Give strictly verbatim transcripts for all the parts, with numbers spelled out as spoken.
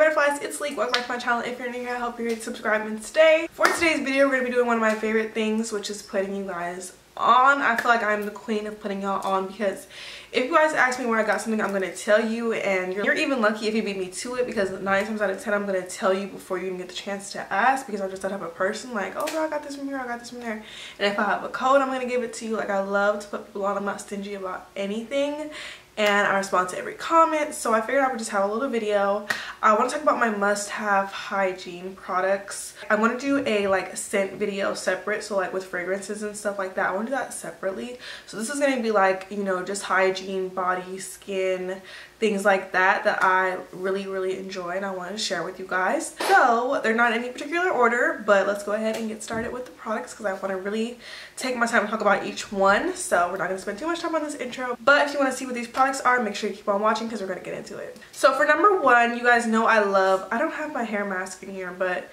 butterflies, it's Leek. Welcome back to my channel. If you're new here, I hope you're ready to subscribe. And today, for today's video, we're going to be doing one of my favorite things, which is putting you guys on. I feel like I'm the queen of putting y'all on because if you guys ask me where I got something, I'm going to tell you, and you're, you're even lucky if you beat me to it, because nine times out of ten, I'm going to tell you before you even get the chance to ask, because I'm just that type of person, like, oh, girl, I got this from here, I got this from there, and if I have a code, I'm going to give it to you. Like, I love to put people on. I'm not stingy about anything, and I respond to every comment, so I figured I would just have a little video. I want to talk about my must-have hygiene products. I want to do a like scent video separate, so like with fragrances and stuff like that, I want to do that separately. So this is going to be like, you know, just hygiene, body, skin, things like that that I really really enjoy and I want to share with you guys. So they're not in any particular order, but let's go ahead and get started with the products because I want to really take my time to talk about each one. So we're not going to spend too much time on this intro, but if you want to see what these products are, make sure you keep on watching because we're going to get into it. So for number one, you guys know I love, I don't have my hair mask in here, but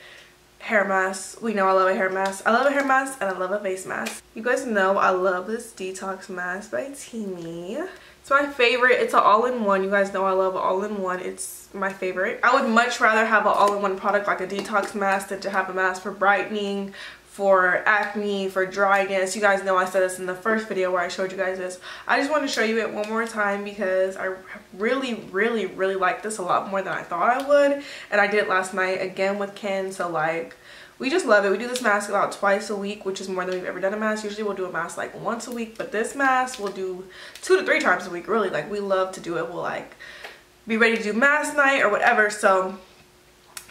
hair mask, we know I love a hair mask. I love a hair mask and I love a face mask. You guys know I love this detox mask by Teami. It's my favorite. It's an all-in-one. You guys know I love all-in-one. It's my favorite. I would much rather have an all-in-one product like a detox mask than to have a mask for brightening, for acne, for dryness. You guys know I said this in the first video where I showed you guys this. I just want to show you it one more time because I really, really, really like this a lot more than I thought I would. And I did it last night again with Ken. So like, we just love it. We do this mask about twice a week, which is more than we've ever done a mask. Usually we'll do a mask like once a week, but this mask we'll do two to three times a week, really. Like, we love to do it. We'll like be ready to do mask night or whatever. So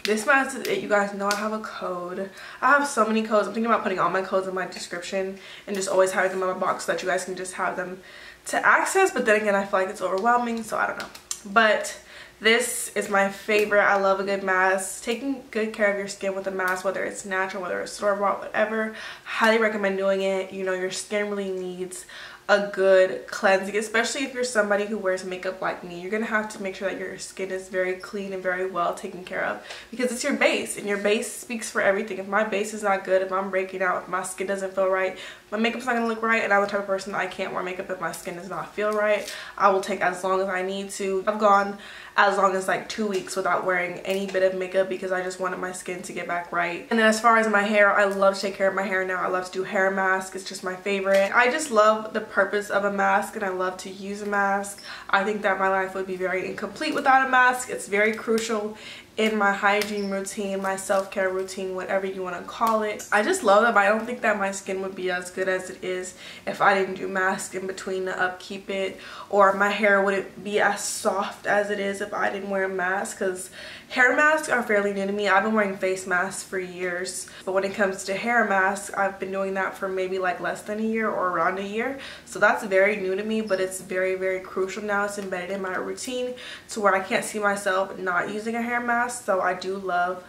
this mask is it. You guys know I have a code. I have so many codes. I'm thinking about putting all my codes in my description and just always having them in my box so that you guys can just have them to access. But then again, I feel like it's overwhelming, so I don't know. But this is my favorite. I love a good mask. Taking good care of your skin with a mask, whether it's natural, whether it's store-bought, whatever, highly recommend doing it. You know, your skin really needs a good cleansing, especially if you're somebody who wears makeup like me. You're gonna have to make sure that your skin is very clean and very well taken care of because it's your base, and your base speaks for everything. If my base is not good, if I'm breaking out, if my skin doesn't feel right, my makeup's not gonna look right. And I'm the type of person that I can't wear makeup if my skin does not feel right. I will take as long as I need to. I've gone as long as like two weeks without wearing any bit of makeup because I just wanted my skin to get back right. And then as far as my hair, I love to take care of my hair now. I love to do hair masks. It's just my favorite. I just love the purpose of a mask and I love to use a mask. I think that my life would be very incomplete without a mask. It's very crucial in my hygiene routine, my self-care routine, whatever you want to call it. I just love them. I don't think that my skin would be as good as it is if I didn't do masks in between to upkeep it, or my hair wouldn't be as soft as it is if I didn't wear a mask, because hair masks are fairly new to me. I've been wearing face masks for years, but when it comes to hair masks, I've been doing that for maybe like less than a year or around a year. So that's very new to me, but it's very, very crucial now. It's embedded in my routine to where I can't see myself not using a hair mask. So I do love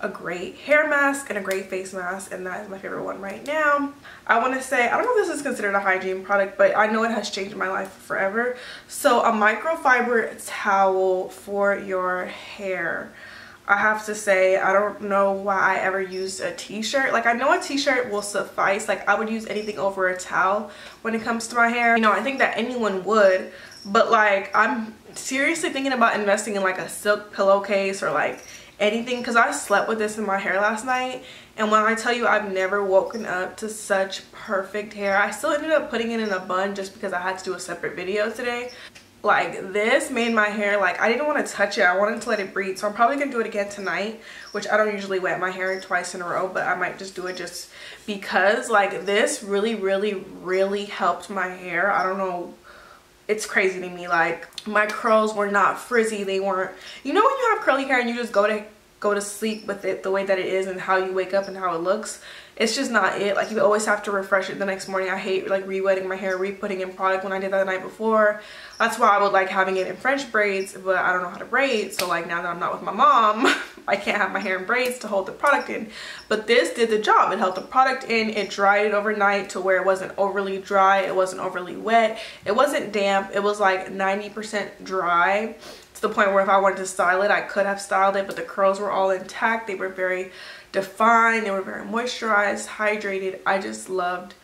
a great hair mask and a great face mask, and that is my favorite one right now. I want to say, I don't know if this is considered a hygiene product, but I know it has changed my life forever. So a microfiber towel for your hair. I have to say, I don't know why I ever used a t-shirt. Like, I know a t-shirt will suffice. Like, I would use anything over a towel when it comes to my hair. You know, I think that anyone would, but like, I'm seriously thinking about investing in like a silk pillowcase or like anything, because I slept with this in my hair last night, and when I tell you I've never woken up to such perfect hair. I still ended up putting it in a bun just because I had to do a separate video today. Like, this made my hair, like, I didn't want to touch it. I wanted to let it breathe. So I'm probably gonna do it again tonight, which I don't usually wet my hair twice in a row, but I might just do it just because, like, this really really really helped my hair. I don't know, it's crazy to me. Like, my curls were not frizzy. They weren't, you know, when you have curly hair and you just go to go to sleep with it the way that it is and how you wake up and how it looks, it's just not it. Like, you always have to refresh it the next morning. I hate like re-wetting my hair, re-putting in product when I did that the night before. That's why I would like having it in French braids, but I don't know how to braid. So like, now that I'm not with my mom, I can't have my hair in braids to hold the product in. But this did the job. It held the product in. It dried it overnight to where it wasn't overly dry. It wasn't overly wet. It wasn't damp. It was like ninety percent dry, to the point where if I wanted to style it, I could have styled it, but the curls were all intact. They were very defined, they were very moisturized, hydrated. I just loved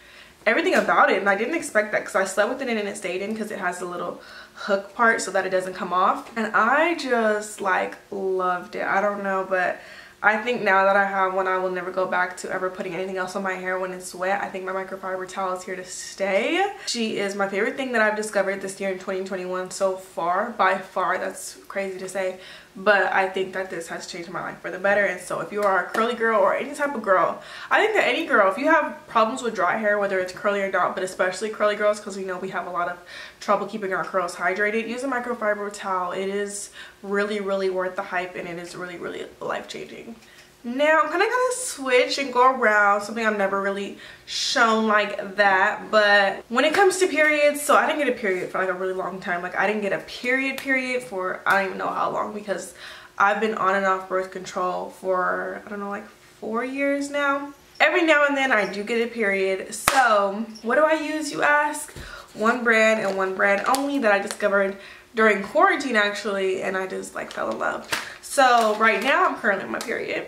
everything about it, and I didn't expect that because I slept with it in and it stayed in because it has a little hook part so that it doesn't come off. And I just like loved it. I don't know, but I think now that I have one, I will never go back to ever putting anything else on my hair when it's wet. I think my microfiber towel is here to stay. She is my favorite thing that I've discovered this year in twenty twenty-one so far. By far, that's crazy to say, but I think that this has changed my life for the better. And so if you are a curly girl or any type of girl, I think that any girl, if you have problems with dry hair, whether it's curly or not, but especially curly girls, because we know we have a lot of trouble keeping our curls hydrated, use a microfiber towel. It is really, really worth the hype, and it is really, really life-changing. Now I'm kind of gonna switch and go around something I've never really shown like that, but when it comes to periods, so I didn't get a period for like a really long time. Like I didn't get a period period for I don't even know how long, because I've been on and off birth control for I don't know like four years now. Every now and then I do get a period. So what do I use, you ask? One brand and one brand only that I discovered during quarantine actually, and I just like fell in love. So right now I'm currently on my period.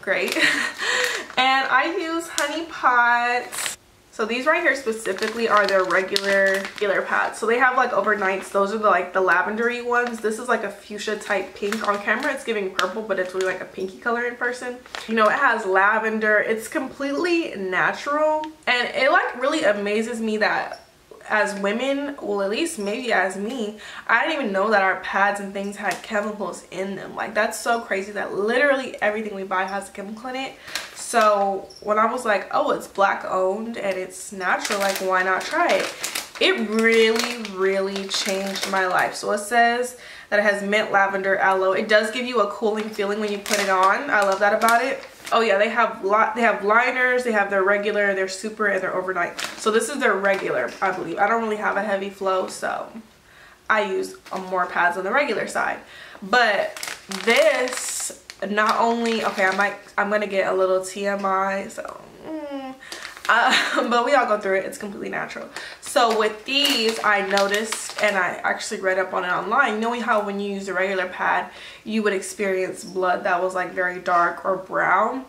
Great. And I use Honey Pots. So these right here specifically are their regular regular pads. So they have like overnights. Those are the like the lavendery ones. This is like a fuchsia type pink. On camera it's giving purple, but it's really like a pinky color in person. You know, it has lavender. It's completely natural, and it like really amazes me that as women, well at least maybe as me, I didn't even know that our pads and things had chemicals in them. Like that's so crazy that literally everything we buy has a chemical in it. So when I was like, oh, it's black owned and it's natural, like why not try it? It really, really changed my life. So it says that it has mint, lavender, aloe. It does give you a cooling feeling when you put it on. I love that about it. Oh yeah, they have lot. They have liners. They have their regular, their super, and their overnight. So this is their regular, I believe. I don't really have a heavy flow, so I use more pads on the regular side. But this, not only okay, I might. I'm gonna get a little T M I. So, mm, uh, but we all go through it. It's completely natural. So with these, I noticed, and I actually read up on it online, knowing how when you use a regular pad, you would experience blood that was like very dark or brown.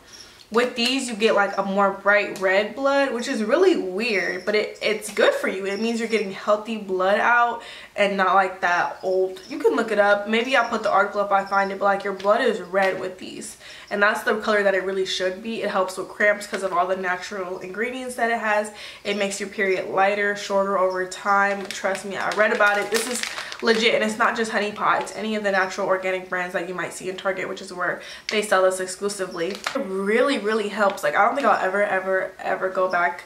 With these, you get like a more bright red blood, which is really weird, but it, it's good for you. It means you're getting healthy blood out and not like that old. You can look it up. Maybe I'll put the article up if I find it, but like your blood is red with these. And that's the color that it really should be. It helps with cramps because of all the natural ingredients that it has. It makes your period lighter, shorter over time. Trust me, I read about it. This is legit, and it's not just Honey Pot. It's any of the natural organic brands that you might see in Target, which is where they sell this exclusively. It really, really helps. Like I don't think I'll ever, ever, ever go back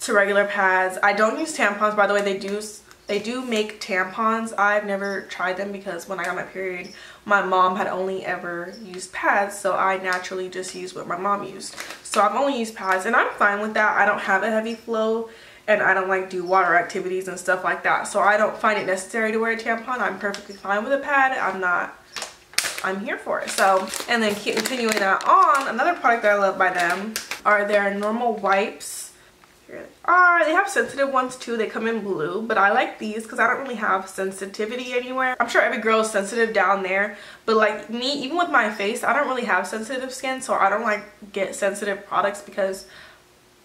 to regular pads. I don't use tampons, by the way. They do. They do make tampons. I've never tried them because when I got my period, my mom had only ever used pads, so I naturally just used what my mom used. So I've only used pads, and I'm fine with that. I don't have a heavy flow, and I don't like do water activities and stuff like that, so I don't find it necessary to wear a tampon. I'm perfectly fine with a pad. I'm not, I'm here for it. So, and then continuing that on, another product that I love by them are their normal wipes. Here they are. They have sensitive ones too. They come in blue, but I like these because I don't really have sensitivity anywhere. I'm sure every girl is sensitive down there, but like me, even with my face, I don't really have sensitive skin, so I don't like get sensitive products because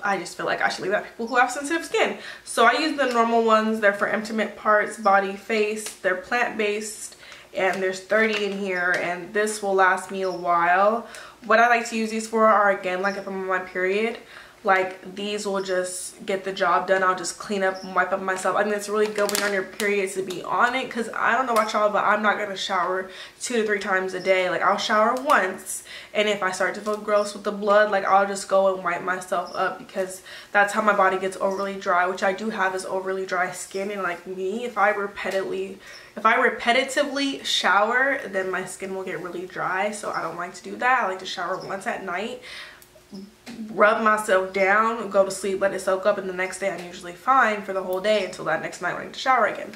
I just feel like I should leave that to people who have sensitive skin. So I use the normal ones. They're for intimate parts, body, face. They're plant-based, and there's thirty in here, and this will last me a while. What I like to use these for are, again, like if I'm on my period, like these will just get the job done. I'll just clean up and wipe up myself. I mean, it's really good when you're on your period to be on it, because I don't know about y'all, but I'm not going to shower two to three times a day. Like I'll shower once, and if I start to feel gross with the blood, like I'll just go and wipe myself up, because that's how my body gets overly dry, which I do have is overly dry skin. And like me, if I repeatedly if I repetitively shower, then my skin will get really dry, so I don't like to do that. I like to shower once at night, rub myself down, go to sleep, let it soak up, and the next day I'm usually fine for the whole day until that next night when I need to shower again.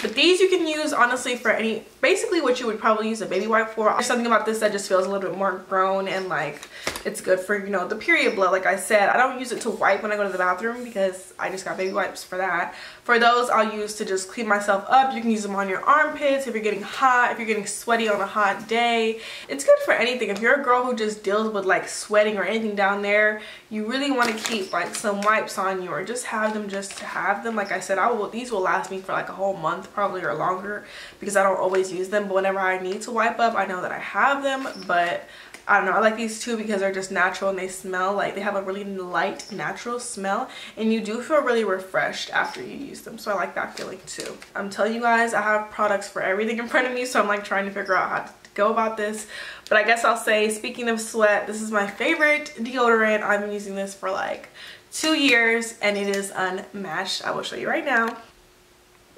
But these you can use honestly for any, basically what you would probably use a baby wipe for. There's something about this that just feels a little bit more grown, and like it's good for, you know, the period blood. Like I said, I don't use it to wipe when I go to the bathroom because I just got baby wipes for that. For those, I'll use to just clean myself up. You can use them on your armpits if you're getting hot, if you're getting sweaty on a hot day. It's good for anything. If you're a girl who just deals with like sweating or anything down there, you really want to keep like some wipes on you, or just have them just to have them. Like I said, I will, these will last me for like a whole month probably or longer because I don't always use them. But whenever I need to wipe up, I know that I have them. But I don't know, I like these two because they're just natural and they smell like, they have a really light natural smell and you do feel really refreshed after you use them. So I like that feeling too. I'm telling you guys, I have products for everything in front of me, so I'm like trying to figure out how to go about this. But I guess I'll say, speaking of sweat, this is my favorite deodorant. I've been using this for like two years and it is unmatched. I will show you right now.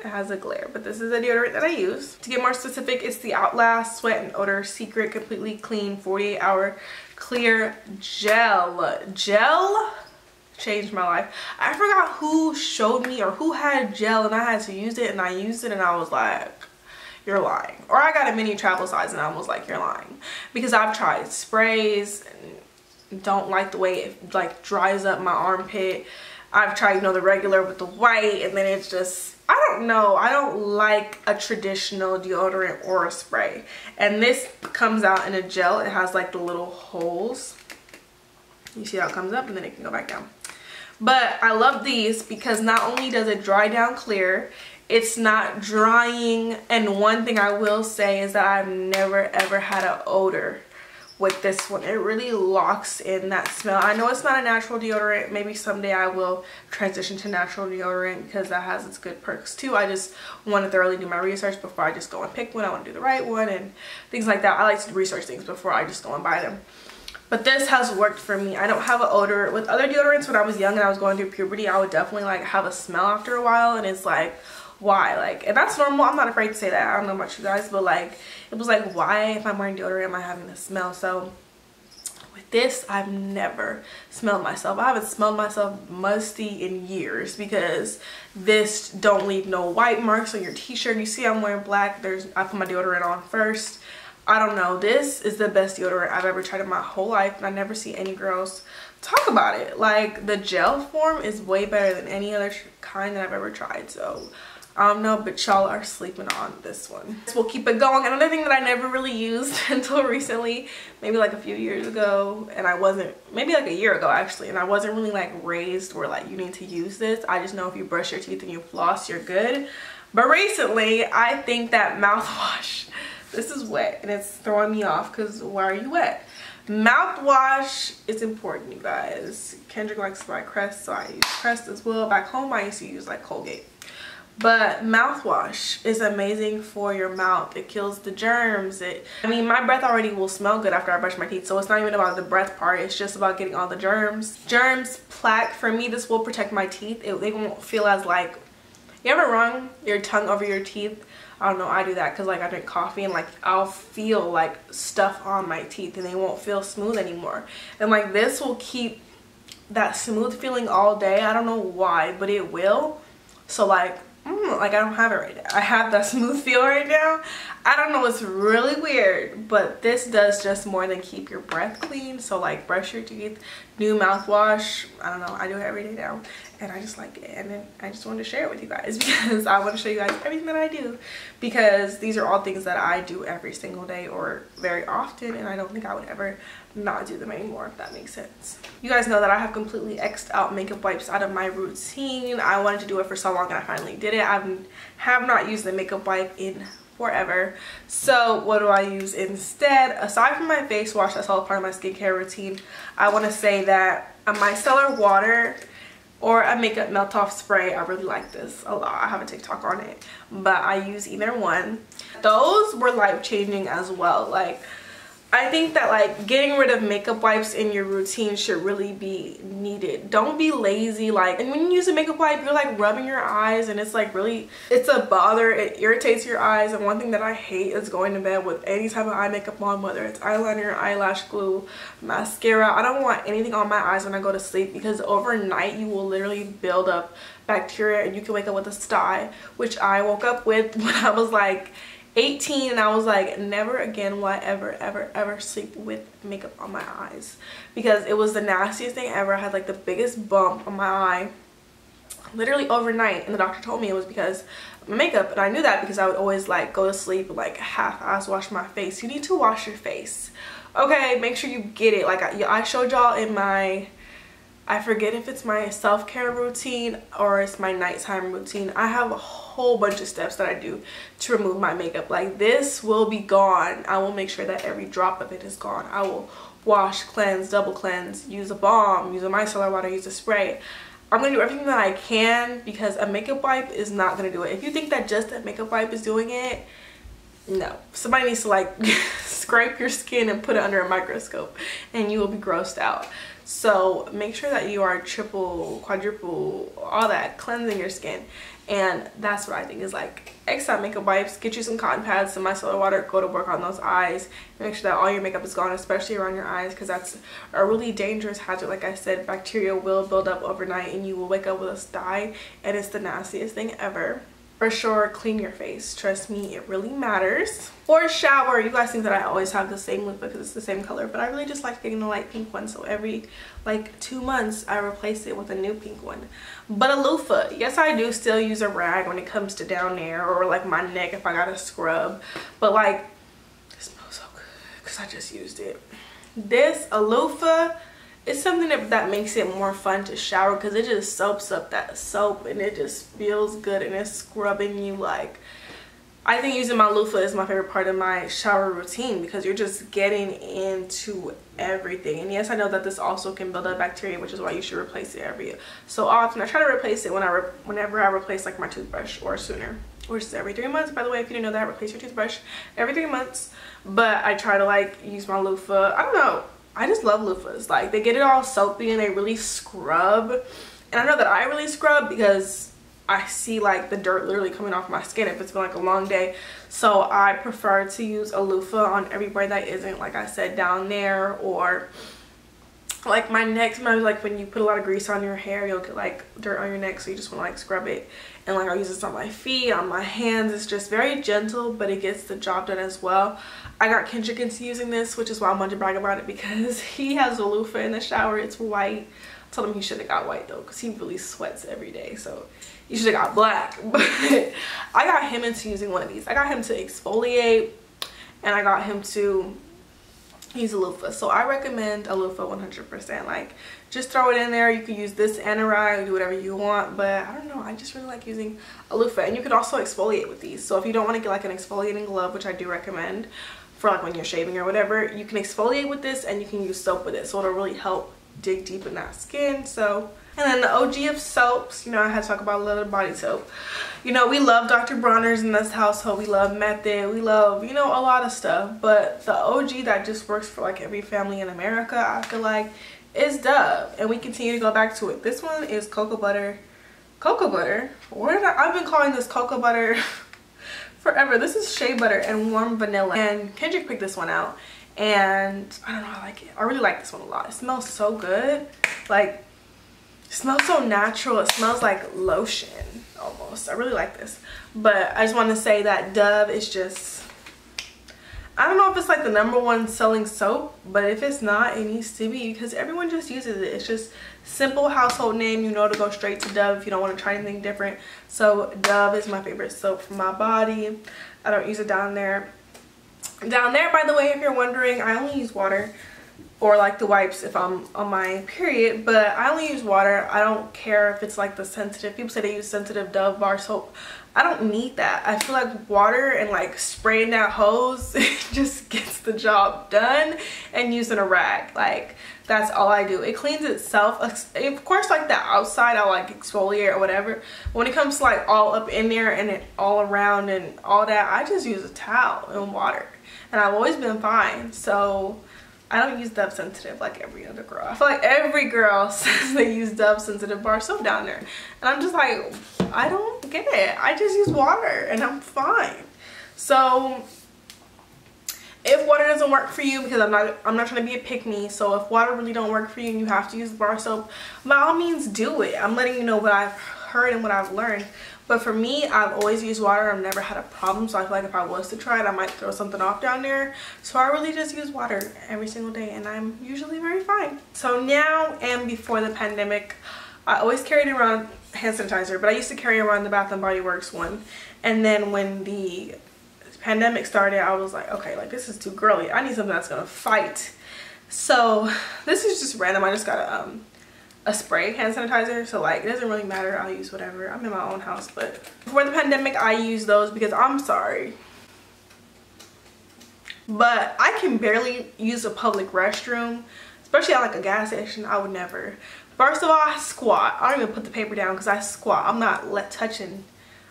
It has a glare, but this is a deodorant that I use. To get more specific, it's the Outlast Sweat and Odor Secret Completely Clean forty-eight hour Clear Gel. Gel changed my life. I forgot who showed me or who had gel and I had to use it, and I used it and I was like, you're lying. Or I got a mini travel size and I was like, you're lying. Because I've tried sprays and don't like the way it like dries up my armpit. I've tried, you know, the regular with the white, and then it's just, I don't know. I don't like a traditional deodorant or a spray. And this comes out in a gel. It has like the little holes. You see how it comes up and then it can go back down. But I love these because not only does it dry down clear, it's not drying. And one thing I will say is that I've never ever had an odor with this one. It really locks in that smell. I know it's not a natural deodorant. Maybe someday I will transition to natural deodorant because that has its good perks too. I just want to thoroughly do my research before I just go and pick one. I want to do the right one and things like that. I like to research things before I just go and buy them. But this has worked for me. I don't have an odor. With other deodorants, when I was young and I was going through puberty, I would definitely like have a smell after a while, and it's like, why? Like, and that's normal. I'm not afraid to say that. I don't know about you guys, but like, it was like, why, if I'm wearing deodorant, am I having this smell? So with this, I've never smelled myself. I haven't smelled myself musty in years because this don't leave no white marks on your t-shirt. You see I'm wearing black. There's, I put my deodorant on first. I don't know, this is the best deodorant I've ever tried in my whole life, and I never see any girls talk about it. Like, the gel form is way better than any other kind that I've ever tried. So I um, don't know, but y'all are sleeping on this one. We'll keep it going. Another thing that I never really used until recently, maybe like a few years ago, and I wasn't, maybe like a year ago actually, and I wasn't really like raised where like you need to use this. I just know if you brush your teeth and you floss, you're good. But recently, I think that mouthwash, this is wet and it's throwing me off because why are you wet? Mouthwash is important, you guys. Kendrick likes to buy Crest, so I use Crest as well. Back home, I used to use like Colgate. But mouthwash is amazing for your mouth. It kills the germs. It, I mean, my breath already will smell good after I brush my teeth, so it's not even about the breath part. It's just about getting all the germs. Germs, plaque, for me, this will protect my teeth. It, they won't feel as like, you ever run your tongue over your teeth? I don't know, I do that because like I drink coffee and like I'll feel like stuff on my teeth and they won't feel smooth anymore. And like this will keep that smooth feeling all day. I don't know why, but it will. So like, Mm, like I don't have it right now. I have that smooth feel right now. I don't know, it's really weird, but this does just more than keep your breath clean. So like, brush your teeth, do mouthwash. I don't know, I do it every day now and I just like it, and then I just wanted to share it with you guys because I want to show you guys everything that I do, because these are all things that I do every single day or very often, and I don't think I would ever not do them anymore, if that makes sense. You guys know that I have completely X'd out makeup wipes out of my routine. I wanted to do it for so long and I finally did it. I have not used the makeup wipe in forever. So what do I use instead? Aside from my face wash, that's all part of my skincare routine, I want to say that a micellar water or a makeup melt off spray. I really like this a lot. I have a TikTok on it, but I use either one. Those were life changing as well. Like, I think that like getting rid of makeup wipes in your routine should really be needed. Don't be lazy. Like, and when you use a makeup wipe, you're like rubbing your eyes and it's like really, it's a bother. It irritates your eyes. And one thing that I hate is going to bed with any type of eye makeup on, whether it's eyeliner, eyelash glue, mascara. I don't want anything on my eyes when I go to sleep, because overnight you will literally build up bacteria and you can wake up with a stye, which I woke up with when I was like eighteen, and I was like, never again will I ever ever ever sleep with makeup on my eyes, because it was the nastiest thing ever. I had like the biggest bump on my eye literally overnight, and the doctor told me it was because of my makeup, and I knew that because I would always like go to sleep like half-ass wash my face. You need to wash your face, okay? Make sure you get it. Like I, I showed y'all in my, I forget if it's my self-care routine or it's my nighttime routine, I have a whole whole bunch of steps that I do to remove my makeup. Like, this will be gone. I will make sure that every drop of it is gone. I will wash, cleanse, double cleanse, use a balm, use a micellar water, use a spray. I'm going to do everything that I can, because a makeup wipe is not going to do it. If you think that just a makeup wipe is doing it, no. Somebody needs to, like, scrape your skin and put it under a microscope, and you will be grossed out. So make sure that you are triple, quadruple, all that, cleansing your skin. And that's what I think is, like, X out makeup wipes. Get you some cotton pads, some micellar water, go to work on those eyes. Make sure that all your makeup is gone, especially around your eyes, because that's a really dangerous hazard. Like I said, bacteria will build up overnight and you will wake up with a sty, and it's the nastiest thing ever. For sure, clean your face. Trust me, it really matters. Or shower. You guys think that I always have the same look because it's the same color, but I really just like getting the light pink one. So every like two months, I replace it with a new pink one. But a loofah. Yes, I do still use a rag when it comes to down there, or like my neck if I got a scrub. But like, it smells so good because I just used it. This, a loofah, it's something that, that makes it more fun to shower, because it just soaks up that soap and it just feels good and it's scrubbing you. Like, I think using my loofah is my favorite part of my shower routine, because you're just getting into everything. And yes, I know that this also can build up bacteria, which is why you should replace it every so often. I try to replace it when I re whenever I replace like my toothbrush, or sooner, which is every three months. By the way, if you didn't know that, replace your toothbrush every three months. But I try to like use my loofah. I don't know. I just love loofahs. Like, they get it all soapy and they really scrub. And I know that I really scrub because I see like the dirt literally coming off my skin if it's been like a long day. So I prefer to use a loofah on everywhere that isn't, like I said, down there, or like my neck. Sometimes like when you put a lot of grease on your hair, you'll get like dirt on your neck, so you just want to like scrub it. And like I use this on my feet, on my hands. It's just very gentle, but it gets the job done as well. I got Kendrick into using this, which is why I wanted to brag about it, because he has a loofah in the shower. It's white. I told him he should have got white though, because he really sweats every day, so you should have got black. But I got him into using one of these. I got him to exfoliate, and I got him to use a loofah. So I recommend a loofah one hundred percent. Like, just throw it in there. You can use this and a rag, do whatever you want, but I don't know, I just really like using a loofah. And you can also exfoliate with these. So if you don't want to get like an exfoliating glove, which I do recommend for like when you're shaving or whatever, you can exfoliate with this and you can use soap with it. So it'll really help dig deep in that skin. So, and then the O G of soaps, you know, I had to talk about a little body soap. You know, we love Doctor Bronner's in this household. We love Method. We love, you know, a lot of stuff. But the O G that just works for like every family in America, I feel like, is Dove. And we continue to go back to it. This one is cocoa butter. Cocoa butter? Where did I, I've been calling this cocoa butter forever. This is shea butter and warm vanilla. And Kendrick picked this one out. And I don't know, I like it. I really like this one a lot. It smells so good. Like, it smells so natural. It smells like lotion almost. I really like this. But I just want to say that Dove is just, I don't know if it's like the number one selling soap, but if it's not, it needs to be, because everyone just uses it. It's just simple household name. You know to go straight to Dove if you don't want to try anything different. So Dove is my favorite soap for my body. I don't use it down there. Down there, by the way, if you're wondering, I only use water, or like the wipes if I'm on my period, but I only use water. I don't care if it's like the sensitive. People say they use sensitive Dove bar soap. I don't need that. I feel like water and like spraying that hose just gets the job done, and using a rag. Like, that's all I do. It cleans itself. Of course, like the outside, I'll like exfoliate or whatever. But when it comes to like all up in there and it all around and all that, I just use a towel and water. And I've always been fine. So I don't use Dove sensitive like every other girl. I feel like every girl says they use Dove sensitive bar soap down there. And I'm just like, I don't get it. I just use water and I'm fine. So if water doesn't work for you, because I'm not I'm not trying to be a pick-me, so if water really don't work for you and you have to use bar soap, by all means do it. I'm letting you know what I've heard and what I've learned. But for me, I've always used water. I've never had a problem, so I feel like if I was to try it, I might throw something off down there. So I really just use water every single day, and I'm usually very fine. So now and before the pandemic, I always carried around hand sanitizer, but I used to carry around the Bath and Body Works one. And then when the pandemic started, I was like, okay, like this is too girly. I need something that's gonna fight. So this is just random. I just got a um a spray hand sanitizer, so like it doesn't really matter. I'll use whatever. I'm in my own house. But before the pandemic, I used those because I'm sorry, but I can barely use a public restroom, especially at like a gas station. I would never. First of all, I squat. I don't even put the paper down because I squat. I'm not let touching.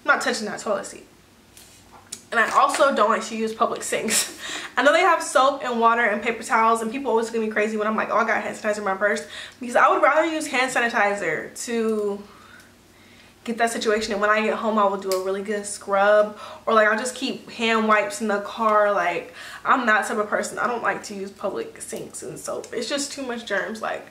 I'm not touching that toilet seat. And I also don't like to use public sinks. I know they have soap and water and paper towels, and people always look at me crazy when I'm like, oh, I got hand sanitizer in my purse, because I would rather use hand sanitizer to get that situation. And when I get home, I will do a really good scrub, or like I'll just keep hand wipes in the car. Like, I'm that type of person. I don't like to use public sinks and soap. It's just too much germs, like,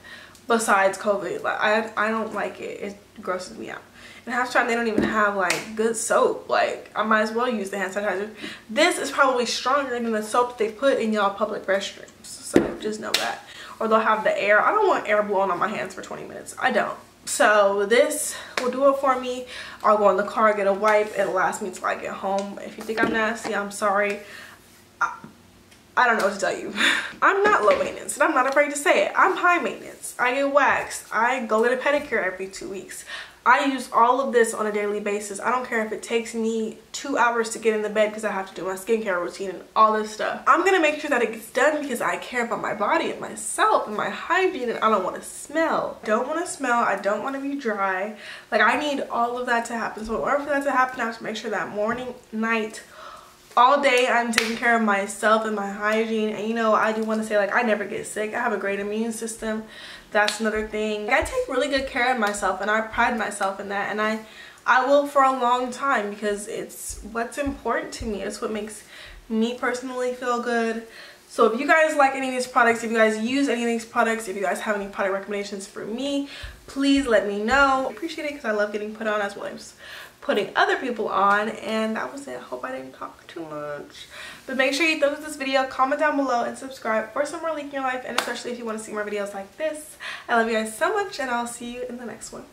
besides COVID. Like, I, I don't like it. It grosses me out. And half the time they don't even have like good soap. Like, I might as well use the hand sanitizer. This is probably stronger than the soap that they put in y'all public restrooms, so just know that. Or they'll have the air. I don't want air blowing on my hands for twenty minutes. I don't. So this will do it for me. I'll go in the car, get a wipe. It'll last me till I get home. If you think I'm nasty, I'm sorry. I, I don't know what to tell you. I'm not low maintenance, and I'm not afraid to say it. I'm high maintenance. I get waxed. I go get a pedicure every two weeks. I use all of this on a daily basis. I don't care if it takes me two hours to get in the bed because I have to do my skincare routine and all this stuff. I'm gonna make sure that it gets done because I care about my body and myself and my hygiene, and I don't wanna smell. I don't wanna smell, I don't wanna be dry. Like, I need all of that to happen. So in order for that to happen, I have to make sure that morning, night, all day I'm taking care of myself and my hygiene. And you know, I do want to say, like, I never get sick. I have a great immune system. That's another thing. Like, I take really good care of myself, and I pride myself in that, and I I will for a long time, because it's what's important to me. It's what makes me personally feel good. So if you guys like any of these products, if you guys use any of these products, if you guys have any product recommendations for me, please let me know. I appreciate it because I love getting put on as well as putting other people on. And that was it. I hope I didn't talk too much, but make sure you thumbs up this video, comment down below, and subscribe for some more Leek in your life, and especially if you want to see more videos like this. I love you guys so much, and I'll see you in the next one.